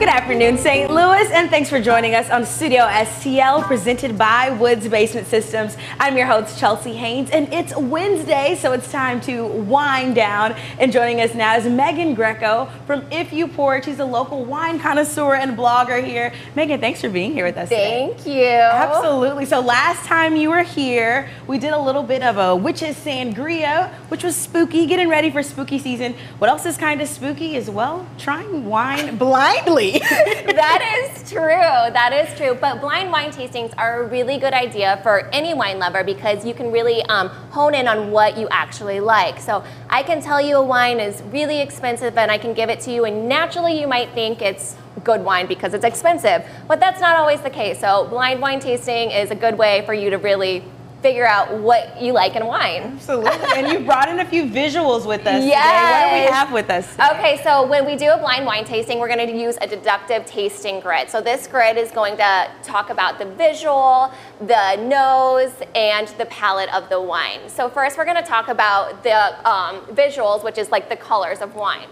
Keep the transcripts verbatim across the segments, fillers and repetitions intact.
Good afternoon, Saint Louis, and thanks for joining us on Studio S T L, presented by Woods Basement Systems. I'm your host, Chelsea Haynes, and it's Wednesday, so it's time to wind down. And joining us now is Megan Greco from If You Pour. She's a local wine connoisseur and blogger here. Megan, thanks for being here with us today. Thank you. Absolutely. So last time you were here, we did a little bit of a witch's sangria, which was spooky, getting ready for spooky season. What else is kind of spooky as well? Trying wine blindly. That is true. That is true. But blind wine tastings are a really good idea for any wine lover because you can really um, hone in on what you actually like. So I can tell you a wine is really expensive and I can give it to you, and naturally you might think it's good wine because it's expensive. But that's not always the case. So blind wine tasting is a good way for you to really figure out what you like in wine. Absolutely. And you brought in a few visuals with us yes. today. What do we have with us today? Okay, so when we do a blind wine tasting, we're going to use a deductive tasting grid. So this grid is going to talk about the visual, the nose, and the palette of the wine. So first we're going to talk about the um, visuals, which is like the colors of wine.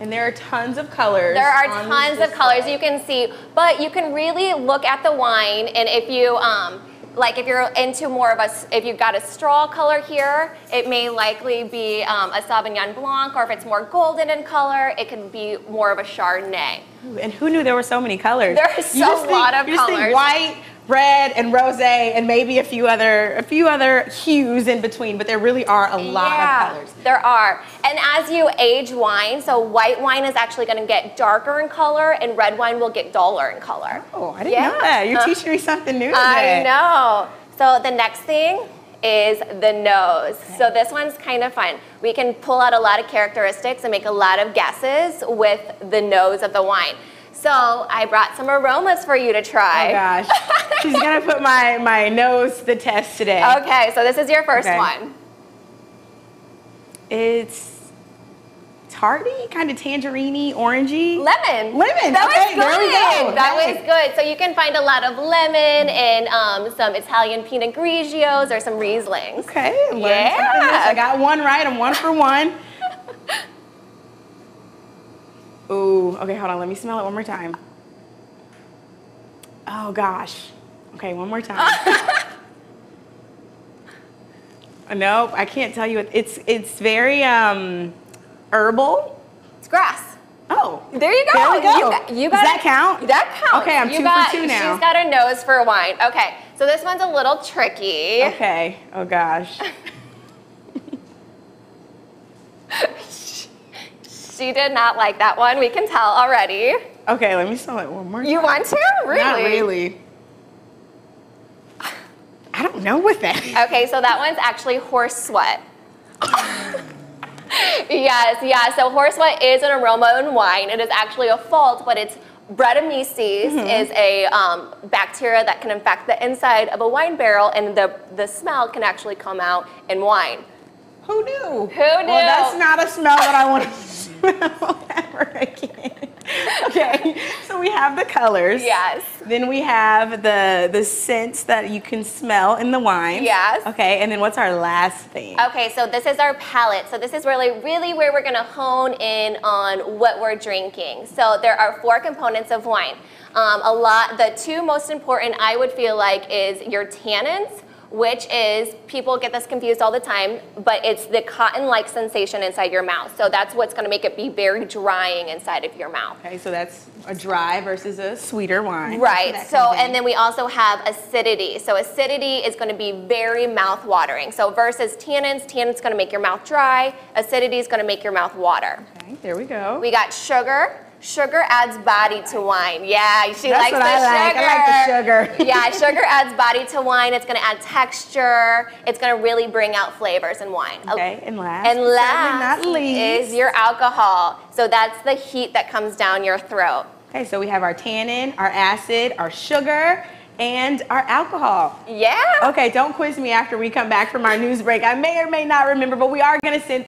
And there are tons of colors. There are tons of colors you can see, but you can really look at the wine, and if you um, Like if you're into more of a, if you've got a straw color here, it may likely be um, a Sauvignon Blanc, or if it's more golden in color, it can be more of a Chardonnay. Ooh, and who knew there were so many colors? There are so a lot of colors. You just think white, red, and rosé, and maybe a few other a few other hues in between, but there really are a lot yeah, of colors. There are. And as you age wine, so white wine is actually going to get darker in color, and red wine will get duller in color. Oh, I didn't yeah. know that. You're uh, teaching me something new today. I know. So the next thing is the nose. Okay. So this one's kind of fun. We can pull out a lot of characteristics and make a lot of guesses with the nose of the wine. So I brought some aromas for you to try. Oh gosh, she's gonna put my, my nose to the test today. Okay, so this is your first okay. one. It's tarty, kind of tangerine-y, orangey. Lemon. Lemon, that okay, was good. There we go. That nice. was good. So you can find a lot of lemon and um, some Italian Pinot Grigios or some Rieslings. Okay, yeah. I got one right, I'm one for one. Ooh, okay, hold on, let me smell it one more time. Oh gosh. Okay, one more time. Nope, I can't tell you. It's it's very um, herbal. It's grass. Oh. There you go. There we go. You got, you got Does that it. count? That counts. Okay, I'm you two got, for two now. She's got a nose for wine. Okay, so this one's a little tricky. Okay, oh gosh. She did not like that one. We can tell already. Okay, let me smell it one more time. You want to? Really? Not really. I don't know what that is. Okay, so that one's actually horse sweat. yes, yeah. So horse sweat is an aroma in wine. It is actually a fault, but it's Brettanomyces mm-hmm. is a um, bacteria that can infect the inside of a wine barrel, and the, the smell can actually come out in wine. Who knew? Who knew? Well, that's not a smell that I want to smell ever again. Okay, so we have the colors. Yes. Then we have the the scents that you can smell in the wine. Yes. Okay, and then what's our last thing? Okay, so this is our palette. So this is really, really where we're gonna hone in on what we're drinking. So there are four components of wine. Um, a lot, the two most important I would feel like is your tannins, which is, people get this confused all the time, but it's the cotton-like sensation inside your mouth. So that's what's gonna make it be very drying inside of your mouth. Okay, so that's a dry versus a sweeter wine. Right, so, and then we also have acidity. So acidity is gonna be very mouth-watering. So versus tannins, tannins gonna make your mouth dry, acidity is gonna make your mouth water. Okay, there we go. We got sugar. Sugar adds body to wine. Yeah, she That's likes what the I like. sugar. I like the sugar. yeah, sugar adds body to wine. It's going to add texture. It's going to really bring out flavors in wine. Okay, and last, and last not least. is your alcohol. So that's the heat that comes down your throat. Okay, so we have our tannin, our acid, our sugar, and our alcohol. Yeah. Okay, don't quiz me after we come back from our news break. I may or may not remember, but we are going to send